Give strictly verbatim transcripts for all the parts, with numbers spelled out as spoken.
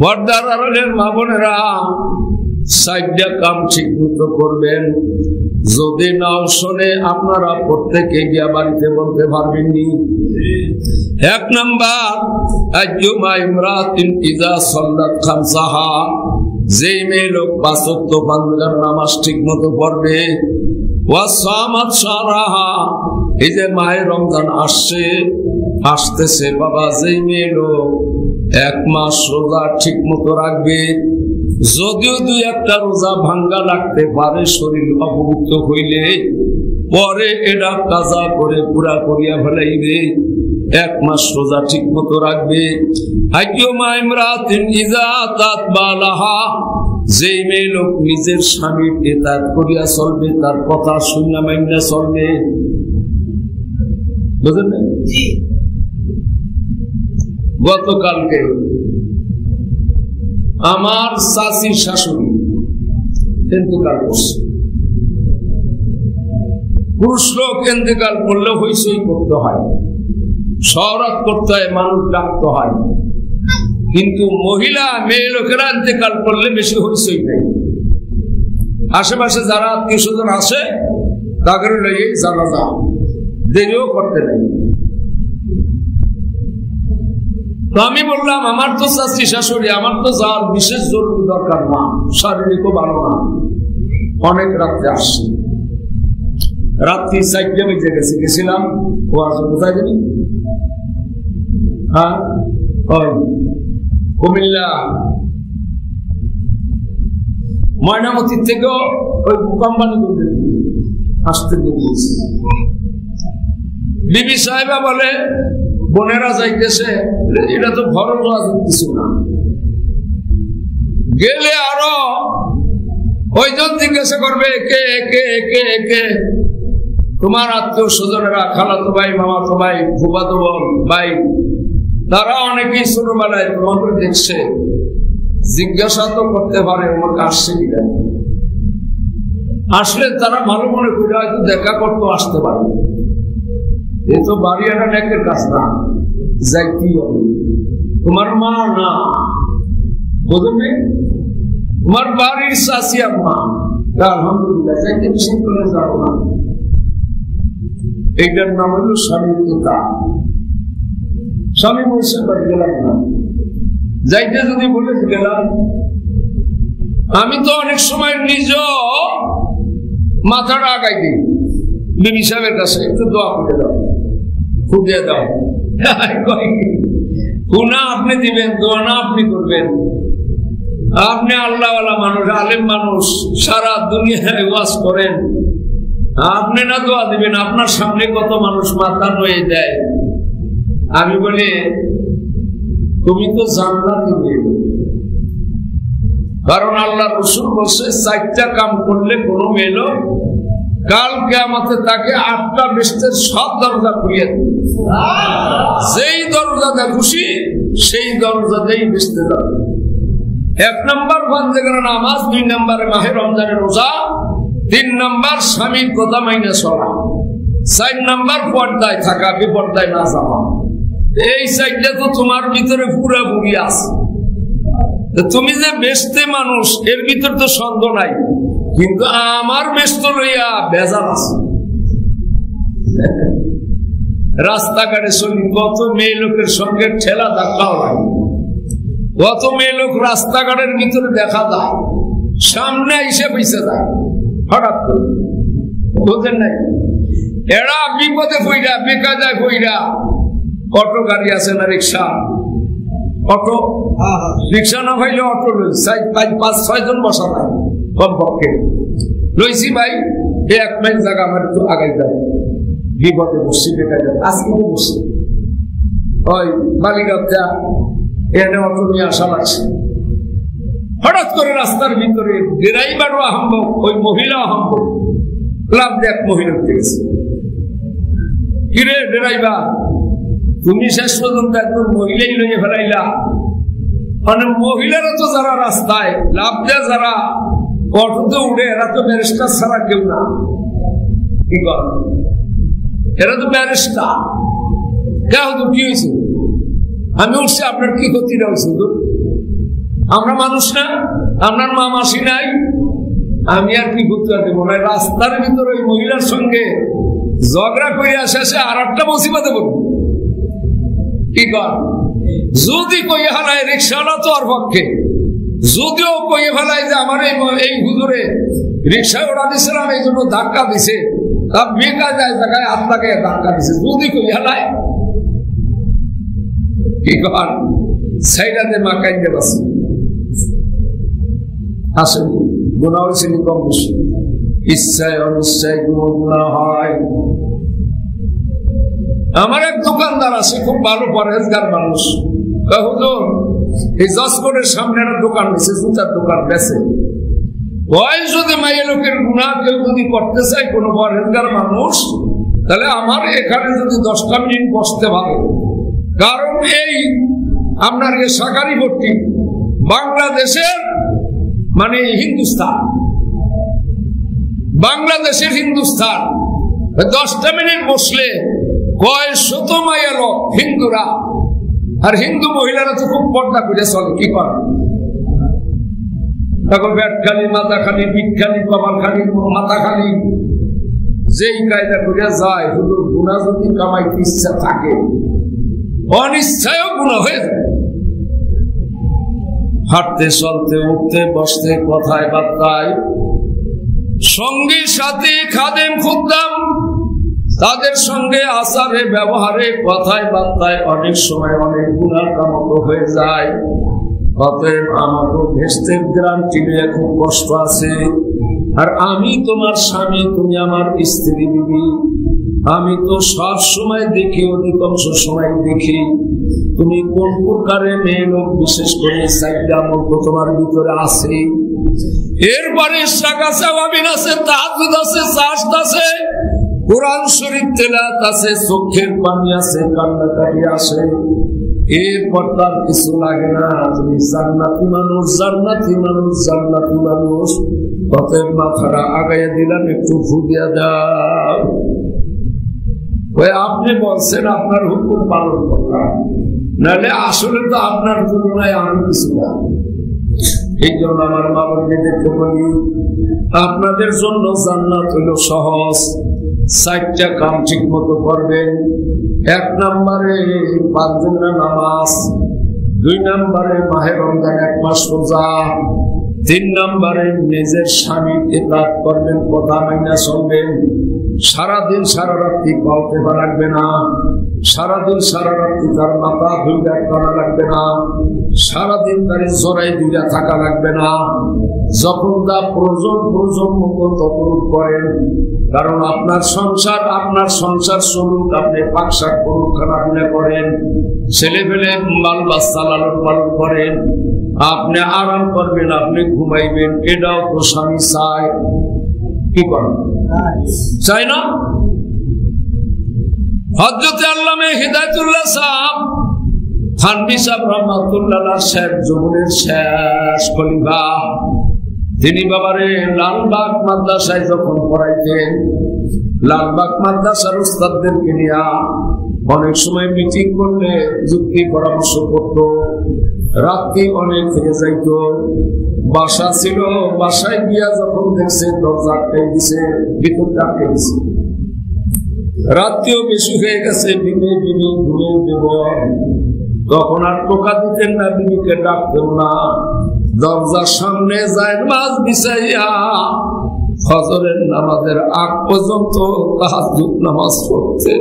পর্দার আড়ালের মা বোনেরা সাইডটা কাম ঠিক মতো করবেন, যদি নাও শোনে আপনারা প্রত্যেকে গিয়া বাড়িতে বলতে পারবেননি। এক নাম্বার, আইয়ুমা ইমরাতিন ইযা সাল্লাত খামসাহা, যেই মেয়ে লোক পাঁচ ওয়াক্ত পাঁচবার নামাজ ঠিক মতো পড়বে, ওয়া সামাত শাহরাহা, এই যে মাহে রমজান আসছে আসতেছে বাবা, যেই মেয়ে লোক এক মাস রোজা ঠিক মতো রাখবে, যদিও দুই একটা রোজা ভাঙ্গা লাগতে পারে শরীর অপবিত্র হইলে, পরে এটা কাজা করে পুরা করিয়া ফেলাইবে, এক মাস রোজা ঠিক মতো রাখবে। যে মেয়ে লোক নিজের স্বামীর এতাত করিয়া চলবে, তার কথা শুনিয়া মাইনা চলবে, বুঝলেন? গতকালকে আমার শাশির শাশুড়ি ইন্তেকাল করছে, পুরুষ লোক ইন্তেকাল করলে হইচই করতে হয়, শরাত করতে হয়, মানুষ ডাকতে হয়, কিন্তু মহিলা মেয়ে লোকেরা ইন্তেকাল করলে বেশি হইচই নেই। আশেপাশে যারা আত্মীয় স্বজন আসে তাদের লইয়ে জানাজা দেরিও করতে নেই। আমি বললাম, আমার তো শাস্তি শাশুড়ি, আমার তো যার বিশেষ জরুরি দরকার না, শারীরিকও ভালো না, অনেক রাত্রে আসছি, রাত্রি চারটে বেজে গেছে, গেছিলাম কোথায় জানি, হ্যাঁ কুমিল্লা ময়নামতির থেকেও ওই কোম্পানি গুলোদের আসতে গিয়েছি। বিবি সাহেবা বলে, বোনেরা যাইতেছে, এটা তো ভরণ কিছু না, গেলে আরো ওইজন জিজ্ঞাসা করবে কে কে কে কে তোমার আত্মীয় স্বজনেরা, খালাতো ভাই, মামাতো ভাই, ফুফাতো ভাই, তারা অনেকেই ছোটবেলায় তোমাকে দেখছে, জিজ্ঞাসা তো করতে পারে আমাকে আসছে কিনা, আসলে তারা ভালো মনে করে হয়তো দেখা করতে আসতে পারে, এ তো বাড়ি আনা নেকের কাজ না, যাইতে হবে, তোমার মা না, বুঝলে তোমার বাড়ির শাশি আম্মা, আলহামদুলিল্লাহ যাইতে বিশেষ করে যাব না। এইটার নাম হল স্বামীর নেতা। স্বামী বলছে বাড়ি গেলাম না, যাইতে যদি বলে গেলাম, আমি তো অনেক সময় নিজ মাথাটা আগাই দিই বিবি সাহেবের কাছে, একটু দোয়া ফুটে দাও, ফুটিয়ে দাও, কোনা আপনি দিবেন, দোয়া না আপনি করবেন, আপনি আল্লাহওয়ালা মানুষ, আলেম মানুষ, সারা দুনিয়ায় ওয়াজ করেন, আপনি না দোয়া দিবেন, আপনার সামনে কত মানুষ মাথা নয়ে দেয়। আমি বলি, তুমি তো জান্নাতে যাবে, কারণ আল্লাহ রসুল বলছে চারটা কাম করলে কোনো মেলো কাল কিয়ামতে তাকে আটটা বেহেশতের সব দরজা খুলে দেবে, যেই দরজাটা খুশি সেই দরজাতেই বেহেশতে যাবে। এক নম্বর বান্দার নামাজ, দুই নম্বরে মাহে রমজানের রোজা, তিন নম্বর স্বামীর কথা মাইনা চলা, চার নম্বর পর্দায় থাকা, বিপর্দায় না যাওয়া। এই চারটা তো তোমার ভিতরে পুরাপুরি আছে, তুমি যে বেহেশতে মানুষ এর ভিতর তো সন্দেহ নাই, কিন্তু আমার ব্যস্ত লইয়া বেজার আছে। রাস্তাঘাটে শুনি কত মেয়ে লোকের সঙ্গে ঠেলা ধাক্কাও লাগে, কত মেয়ে লোক রাস্তাঘাটের ভিতরে দেখা যায়, সামনে এসে পিছে যায় হঠাৎ করে, বুঝেন নাই? এরা বিপদে পইরা, বেকায়দায় পইরা। অটো গাড়ি আছে না, রিক্সা, অটো, রিক্সা না হইলে অটো লই পাঁচ ছয় জন বসা যায় কমপক্ষে, লইছি ভাই এ এক মাইল জায়গা আমার একটু আগাই যায়, বিপদে বসছি, বেকার আজকে বসছি, ওই বালিগঞ্জা এনে অটো নিয়ে আসা লাগছে, হঠাৎ করে রাস্তার ভিতরে ড্রাইভারও আহম্বক, ওই মহিলা আহম্বক, ক্লাব দেখ মহিলা উঠে গেছে, কিরে ড্রাইভার তুমি শেষ পর্যন্ত একজন মহিলাই লইয়ে ফেলাইলা, মানে মহিলারা তো যারা রাস্তায় লাভ দেয়, যারা অটোতে উঠে, এরা তো ব্যারিস্টার ছাড়া কেউ না, কি করে এরা তো ব্যারিস্টার, কেউ তো কি হয়েছে, আমি উঠছি, আপনার কি ক্ষতিটা হয়েছে, আমরা মানুষ না, আপনার মা মাসি নাই, আমি আর কি গুরুত্ব দেবো। রাস্তার ভিতরে ওই মহিলার সঙ্গে ঝগড়া করে আসে আসে আর একটা মুসিবতে পড়বো। কি কর যদি কই হালায় রিক্সাওয়ালা তো আর পক্ষে, যদিও কই হালায় যে আমার এই হুজুরে রিক্সায় ওরা দিয়েছিলাম এই জন্য ধাক্কা দিছে, তার বেকার যায় জায়গায় হাত লাগে ধাক্কা দিছে, যদি কই হালায় কি কর সেইটাতে মা কাইতে পারছে। আসেন গুণা হয়েছে কম বেশি, ইচ্ছায় অনিচ্ছায় কোনো গুণা হয়। আমার এক দোকানদার আছে, খুব ভালো পরহেজগার মানুষ, হুজুর এই জসকোটের সামনে একটা দোকান হয়েছে, জুতার দোকান বেছে, ওই যদি মাইয়া লোকের গুণা কেউ যদি করতে চায় কোনো পরহেজগার মানুষ, তাহলে আমার এখানে যদি দশটা মিনিট বসতে পারে, কারণ এই আপনার এ শাকারি ভর্তি বাংলাদেশের মানে হিন্দুস্তান, বাংলাদেশের হিন্দুস্তান, দশটা মিনিট বসলে কয় শত মাইয়া লোক হিন্দুরা আর হিন্দু মহিলারা তো খুব পর্দা করে চলে। কি করে তখন ব্যাট খালি, মাথা খালি, পিঠ খালি, কপাল খালি, মাথা খালি, যেই কায়দা করে যায়। হুজুর গুণা যদি কামাইতে ইচ্ছা থাকে অনিচ্ছায় গুণা হয়ে যায়। হাঁটতে চলতে উঠতে বসতে কথায় বার্তায় সঙ্গী সাথে খাদেম খুদ্দাম তাদের সঙ্গে আচারে ব্যবহারে কথায় বার্তায় অনেক সময় অনেক গুণার কামত হয়ে যায়। অতএব আমাকে ভেস্তের গ্রাম টিমে এখন কষ্ট আছে, আর আমি তোমার স্বামী, তুমি আমার স্ত্রী বিবি, আমি তো সব সময় দেখি, অধিকাংশ সময় দেখি তুমি কোন প্রকারে মেয়ে লোক, বিশেষ করে সাইডটা মত তোমার ভিতরে আছে। এরপরে শাকাসাবিন আছে, তাহাজ্জুদ আছে, সাজদ আছে, কোরআন শরীফ তেলাওয়াত আছে, চোখের পানি আছে, কান্নাকাটি আছে, এরপর তার কিছু লাগে না। তুমি জান্নাতি মানুষ, জান্নাতি মানুষ, জান্নাতি মানুষ। অতএব মাথাটা আগাইয়া দিলাম, একটু ফুদিয়া দাও। ওই আপনি বলছেন আপনার হুকুম পালন করা, নাহলে আসলে তো আপনার তুলনায় আমি কিছু না। এই জন্য আমার মা বাবাকে দেখে বলি, আপনাদের জন্য জান্নাত হইল সহজ। চারটা কাম ঠিক মতো করবেন। এক নম্বরে পাঁচজনের নামাজ, দুই নম্বরে মাহে রমজান এক মাস রোজা, তিন নম্বরে নিজের স্বামীর ইবাদত করবেন, কথা মাইনা চলবেন, সারাদিন সারা রাত্রি গল্পে লাগবে না, সারাদিন সারা রাত্রি তার মাথা ধুইয়া করা লাগবে না, সারাদিন তার জড়াই ধুইয়া থাকা লাগবে না। যখন তা প্রয়োজন প্রয়োজন মতো ততরূপ করেন, কারণ আপনার সংসার, আপনার সংসার স্বরূপ আপনি পাকশাক করুন, খানাপিনা করেন, ছেলে পেলে মাল বাচ্চা লালন পালন করেন, আপনি আরাম করবেন, আপনি ঘুমাইবেন, এটাও তো স্বামী চায়। কি করেন চাই না? হযরত আল্লামা হিদায়াতুল্লাহ সাহেব থানভী সাহেব রাহমাতুল্লাহ সাহেব জীবনের শেষ খলিফা, তিনি বাবারে লালবাগ মাদ্রাসায় যখন পড়াইতেন, লালবাগ মাদ্রাসার উস্তাদদেরকে নিয়ে অনেক সময় মিটিং করলে যুক্তি পরামর্শ করত, রাত্রি অনেক হয়ে যাইত, বাসা ছিল, বাসায় গিয়া যখন দেখছে দরজা আটকে দিছে, ভিতরটা আটকে দিছে, রাত্রিও বেশি হয়ে গেছে, বিবি বিবি ঘুরে দেব, তখন আর টোকা দিতেন না, বিবিকে ডাকতেন না, দরজার সামনে যায় নামাজ বিছাইয়া ফজরের নামাজের আগ পর্যন্ত তাহাজ্জুদ নামাজ পড়তে।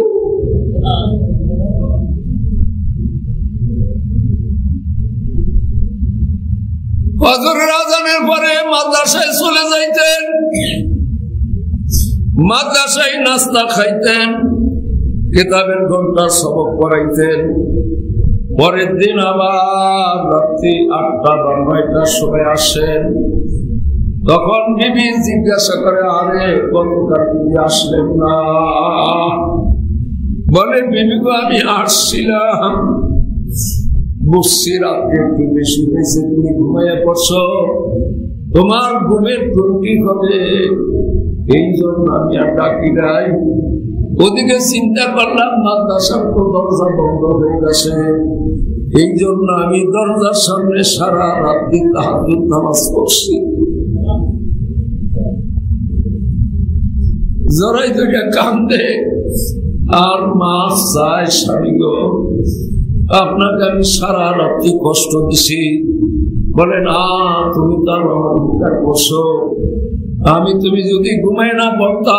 ফজরের আজানের পরে মাদ্রাসায় চলে যাইতেন, মাদ্রাসায় নাস্তা খাইতেন, কিতাবের ঘন্টা সবক পড়াইতেন, পরের দিন আবার রাত্রি আটটা বা নয়টার সময় আসেন, তখন বিবি জিজ্ঞাসা করে, আরে গতকাল বিবি আসলেন না? বলে, বিবিকে আমি আসছিলাম, বুঝছি রাত্রে একটু বেশি হয়েছে, তুমি ঘুমাইয়া পড়ছ, তোমার ঘুমের ত্রুটি হবে, এই জন্য আমি আর ডাকি নাই। ওদিকে চিন্তা করলাম মাদ্রাসার তো দরজা বন্ধ হয়ে গেছে, এই জন্য আমি দরজার সামনে সারা রাত্রি তাহাজ্জুদ নামাজ পড়ছি। জরাই থেকে কান্দে আর মাছ চায়, স্বামী গো আপনাকে আমি সারা রাত্রি কষ্ট দিছি। বলে না, তুমি তার আমার উপকার করছো, আমি তুমি যদি ঘুমাই না পড়তা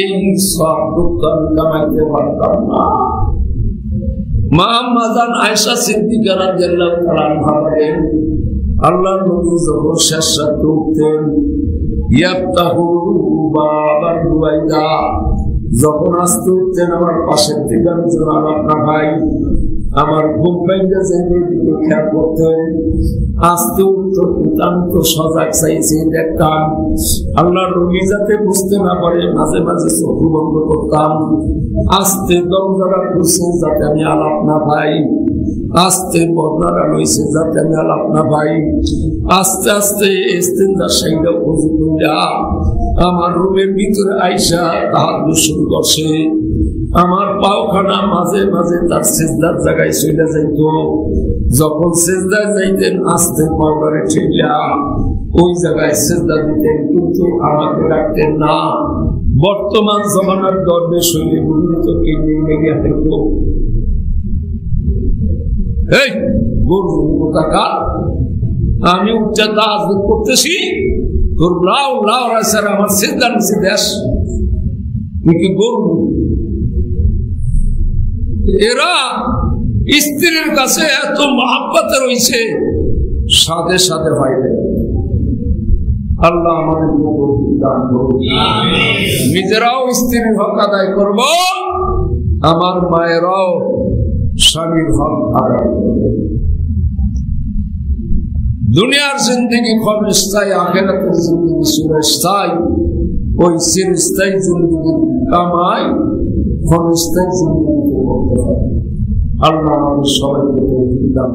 এই সব দুঃখ আমি কামাইতে পারতাম না। মা মাজান আয়েশা সিদ্দিকা রাদিয়াল্লাহু তাআলা বলেন, আল্লাহর নবী যখন শেষ রাতে উঠতেন, ইয়াফতাহু বাবান রুবাইদা, যখন আসতে উঠতেন আমার পাশের থেকে আমি না ভাই আমার ঘুম ভেঙে যাবে দিকে খেয়াল করতেন। আসতে উঠতো কিন্তু আমি তো সজাগ চাইছি দেখতাম, আল্লাহর নবী যাতে বুঝতে না পারে মাঝে মাঝে চোখ বন্ধ করতাম। আসতে দরজাটা খুলছে যাতে আমি আলাপ না পাই, আসতে বদলাটা রয়েছে যাতে আমি আলাপ না পাই। আস্তে আস্তে ইস্তিনজার সঙ্গে উযু কইরা আমার রুমের ভিতরে আইসা তাহাজ্জুদ শুরু করছে। আমার পাওখানা মাঝে মাঝে তার সিজদার জায়গায় চলে যাইত, যখন সিজদায় যাইতেন আস্তে পাওখানা ঠেলা ওই জায়গায় সিজদা দিতেন, কিন্তু আমাকে রাখতেন না। বর্তমান জমানার দরবেশ হইলে গুরুত্ব আমি উঠতে তাহাজ্জুদ করতেছি, তোর লাউ লাউ রাইসার আমার সিজদার নিচে দেশ কি গরু। এরা স্ত্রীর কাছে এত মহাব্বতে রয়েছে সাথে সাথে বাইরে। আল্লাহ আমাদের দান করুন, নিজেরাও স্ত্রীর হক আদায় করব, আমার মায়েরাও স্বামীর হক আদায় করব। দুনিয়ার জিন্দিগি ক্ষণস্থায়ী, আখেরাতের জিন্দিগি চিরস্থায়ী। ওই চিরস্থায়ী জিন্দিগির কামাই ক্ষণস্থায়ী জিন্দিগিতে করতে হবে। আল্লাহ আমাদের সবাইকে তৌফিক দান করুন।